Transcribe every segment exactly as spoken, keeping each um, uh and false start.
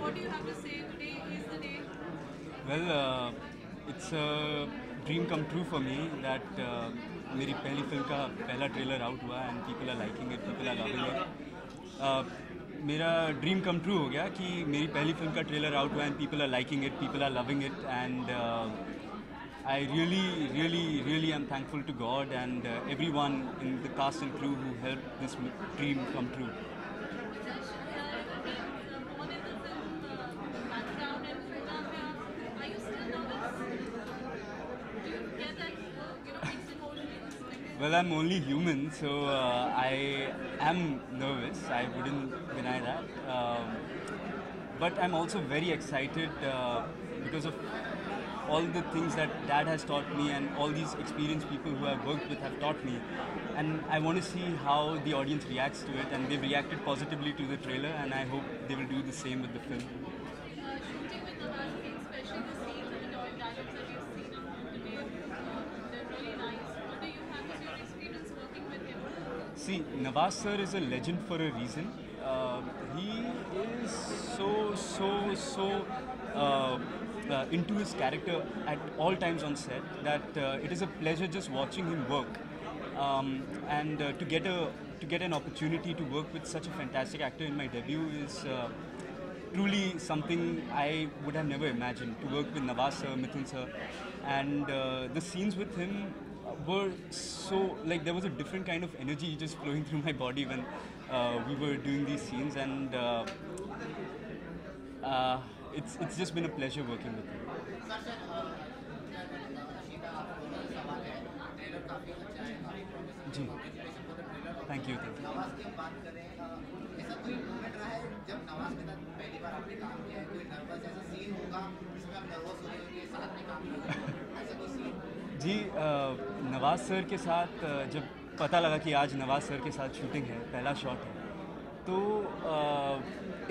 what do you have to say? Today is the day. Well, uh, it's a dream come true for me that uh, मेरी पहली film का पहला trailer out हुआ and people are liking it, people are loving it. Uh, मेरा dream come true हो गया कि मेरी पहली फिल्म का ट्रेलर आउट हुआ and people are liking it, people are loving it, and uh, I really, really, really am thankful to God and uh, everyone in the cast and crew who helped this dream come true. Well, I'm only human, so uh, I am nervous, I wouldn't deny that. Um, but I'm also very excited uh, because of all the things that Dad has taught me and all these experienced people who I've worked with have taught me. And I want to see how the audience reacts to it, and they've reacted positively to the trailer, and I hope they will do the same with the film. See, Nawaz sir is a legend for a reason. Uh, he is so, so, so uh, uh, into his character at all times on set that uh, it is a pleasure just watching him work. Um, and uh, to get a to get an opportunity to work with such a fantastic actor in my debut is uh, truly something I would have never imagined. To work with Nawaz sir, Mithun sir, and uh, the scenes with him were so, like, there was a different kind of energy just flowing through my body when uh, we were doing these scenes, and uh, uh, it's it's just been a pleasure working with him. Thank you. जी Nawaz sir के साथ जब पता लगा कि आज Nawaz sir के साथ शूटिंग है, पहला शॉट है, तो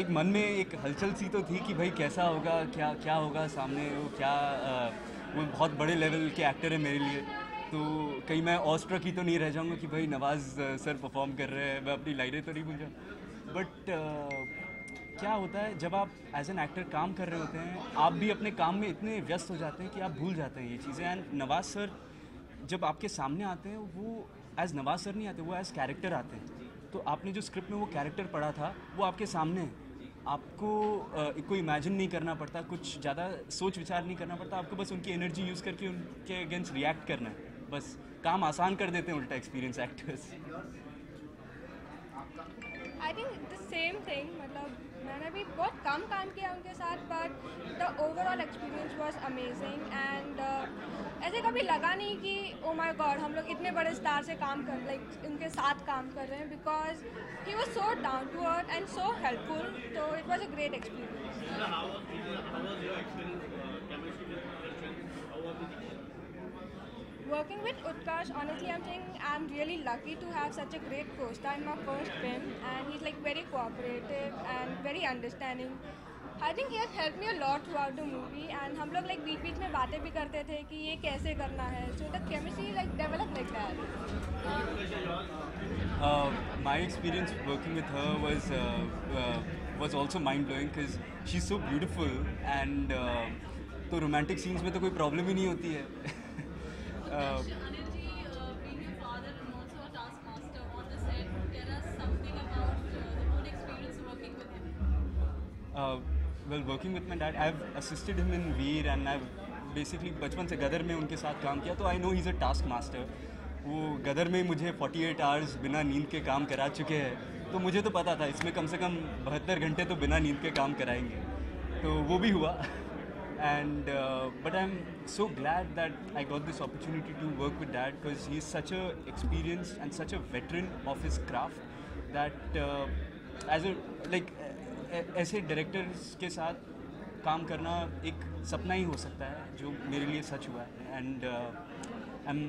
एक मन में एक हलचल सी तो थी कि भाई कैसा होगा, क्या क्या होगा सामने, वो क्या, वो बहुत बड़े लेवल के एक्टर है मेरे लिए, तो कहीं मैं ऑस्ट्रक ही तो नहीं रह जाऊँगा कि भाई नवाज सर परफॉर्म कर रहे हैं, मैं अपनी लाइनें तो नहीं भूल जाऊँ. बट क्या होता है जब आप एज एन एक्टर काम कर रहे होते हैं, आप भी अपने काम में इतने व्यस्त हो जाते हैं कि आप भूल जाते हैं ये चीज़ें. एंड नवाज सर जब आपके सामने आते हैं, वो एज नवाज सर नहीं आते, वो एज कैरेक्टर आते हैं. तो आपने जो स्क्रिप्ट में वो कैरेक्टर पढ़ा था वो आपके सामने है, आपको कोई इमेजिन नहीं करना पड़ता, कुछ ज़्यादा सोच विचार नहीं करना पड़ता, आपको बस उनकी एनर्जी यूज़ करके उनके अगेंस्ट रिएक्ट करना है. बस काम आसान कर देते हैं उल्टा experience actors. I think the same thing, मतलब मैंने भी बहुत कम काम किया उनके साथ, but the overall experience was amazing. And ऐसे कभी लगा नहीं कि ओ माय गॉड हम लोग इतने बड़े स्टार से काम कर, लाइक उनके साथ काम कर रहे हैं, because he was so down to earth and so helpful. तो it was a great experience. Working with Utkarsh, honestly, I'm saying I'm really lucky to have such a great co-star in my first film, and he's like very cooperative and very understanding. I think he has helped me a lot throughout the movie, and हम लोग like बीच बीच में बातें भी करते थे कि ये कैसे करना है, so the chemistry like developed like that. Uh, my experience working with her was uh, uh, was also mind blowing because she's so beautiful, and uh, तो romantic scenes में तो कोई problem ही नहीं होती है. Uh, Anil ji, uh, being your father and also a taskmaster on the set, tell us something about uh, the whole experience working with him. Uh, well, working with my dad, I've assisted him in Veer, and I've basically बचपन से गदर में उनके साथ काम किया, तो I know he's a taskmaster. वो गदर में मुझे forty-eight hours बिना नींद के काम करा चुके हैं, तो मुझे तो पता था इसमें कम से कम बहत्तर घंटे तो बिना नींद के काम कराएंगे, तो वो भी हुआ. And uh, but I'm so glad that I got this opportunity to work with Dad, because he's such a experienced and such a veteran of his craft that uh, as a like ऐसे directors के साथ काम करना एक सपना ही हो सकता है जो मेरे लिए सच हुआ है. And uh, I'm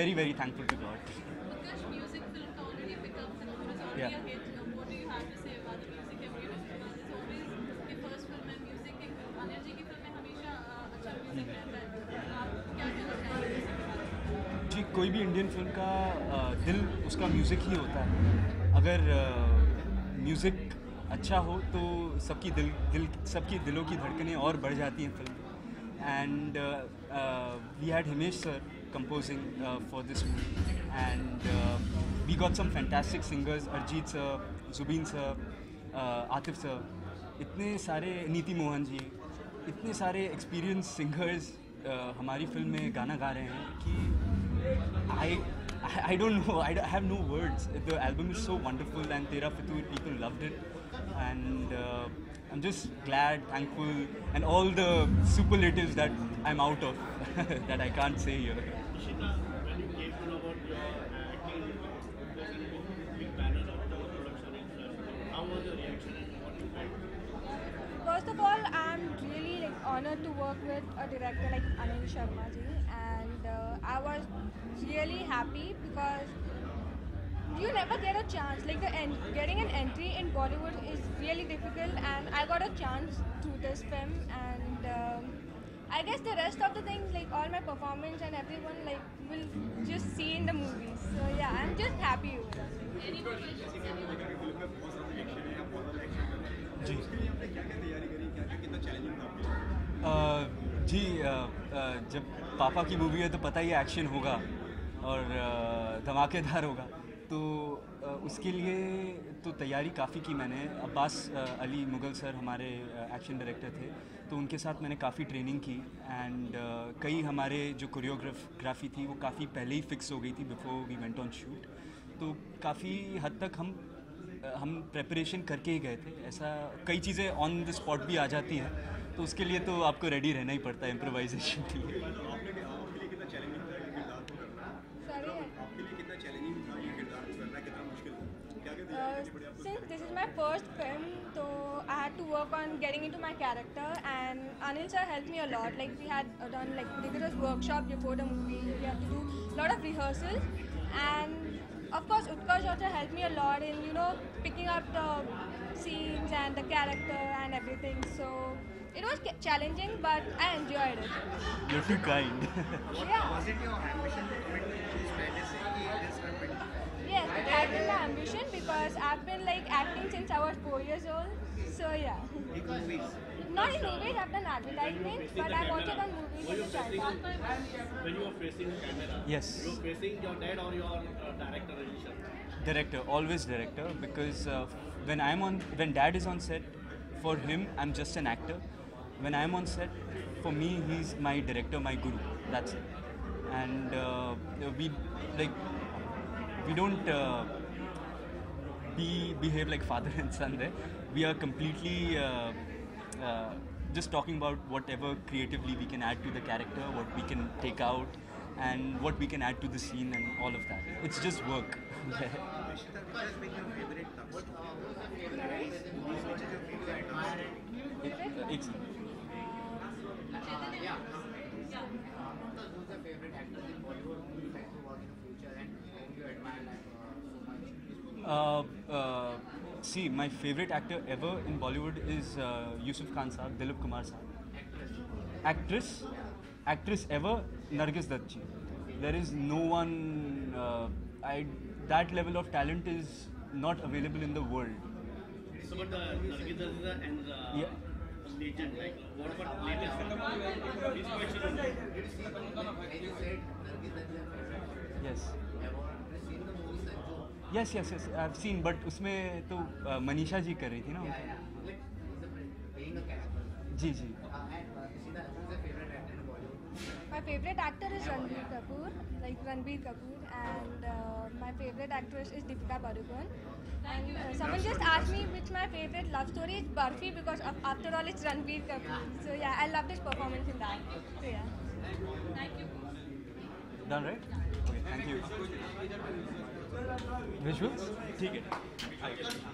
very very thankful to God. Utkarsh, music film has already picked up and it was already a hit. What do you have to say about the music? Everyone knows it's always the first film and music. Anil ji की film में हमेशा अच्छा music रहता है. आप क्या कहना चाहेंगे? जी, कोई भी इंडियन फिल्म का दिल उसका म्यूज़िक ही होता है. अगर म्यूज़िक अच्छा हो तो सबकी दिल दिल सबकी दिलों की धड़कनें और बढ़ जाती हैं film and uh, uh, we had Himesh sir composing uh, for this movie and uh, we got some fantastic singers Arjit sir, Jubin sir, uh, Atif sir, इतने सारे नीति मोहन जी इतने सारे experienced singers uh, हमारी फिल्म में गाना गा रहे हैं कि I I don't know I have no words the album is so wonderful and Tera Fitoor people loved it and uh, I'm just glad, thankful, and all the superlatives that I'm out of that I can't say here. Ishita, when you came to know about your acting, there's a big panel of the production and stuff. How was your reaction and what you felt? First of all, I'm really like honored to work with a director like Anil Sharma ji, and uh, I was really happy because. You never get a chance, like the en getting an entry in Bollywood is really difficult and I got a chance through this film and um, I guess the rest of the things like all my performance and everyone like will just see in the movies. So yeah, I'm just happy with that. Uh, ji, uh, uh, जब पापा की movie है तो पता ही action होगा और uh, धमाकेदार होगा तो उसके लिए तो तैयारी काफ़ी की मैंने अब्बास अली मुग़ल सर हमारे एक्शन डायरेक्टर थे तो उनके साथ मैंने काफ़ी ट्रेनिंग की एंड कई हमारे जो कोरियोग्राफी थी वो काफ़ी पहले ही फिक्स हो गई थी before we went on shoot तो काफ़ी हद तक हम हम प्रेपरेशन करके ही गए थे ऐसा कई चीज़ें ऑन द स्पॉट भी आ जाती हैं तो उसके लिए तो आपको रेडी रहना ही पड़ता है इम्प्रोवाइजेशन के लिए Uh, since this is my first film, so I had to work on getting into my character, and Anil sir helped me a lot. Like we had done like rigorous workshop before the movie. We had to do a lot of rehearsals, and of course Utkarsh also helped me a lot in you know picking up the scenes and the character and everything. So it was challenging, but I enjoyed it. You're too kind. Yeah. Was it your ambition to commit to this fantasy in this film? Yes, it has been my ambition because I've been like acting since I was four years old. So yeah. Not in movies, I've done advertisements, but I've also done movies as a child. When you were facing the camera, yes. You were facing your dad or your uh, director relation? Director, always director, because uh, when I'm on, when dad is on set, for him I'm just an actor. When I'm on set, for me he's my director, my guru. That's it. And uh, we like. We don't uh, be, behave like father and son there. We are completely uh, uh, just talking about whatever creatively we can add to the character, what we can take out, and what we can add to the scene and all of that. It's just work. It's, Uh, uh, see, my favorite actor ever in Bollywood is uh, Yusuf Khan saab, Dilip Kumar saab. Actress, actress ever, Nargis Dutt ji. There is no one. Uh, I that level of talent is not available in the world. So, but uh, Nargis Dutt and uh, yeah. Legend, like what about latest? Which question? Yes. Yes, yes, yes. I've seen, but उसमें तो मनीषा जी कर रही थी ना उनका. जी जी. My favorite actor is Ranbir Kapoor, like Ranbir Kapoor, and uh, my favorite actress is Deepika Padukone. And uh, someone just asked me which my favorite love story is Barfi because after all it's Ranbir Kapoor. So yeah, I loved his performance in that. So yeah. Thank you. Done right? Okay, thank you. Visuals? Take it.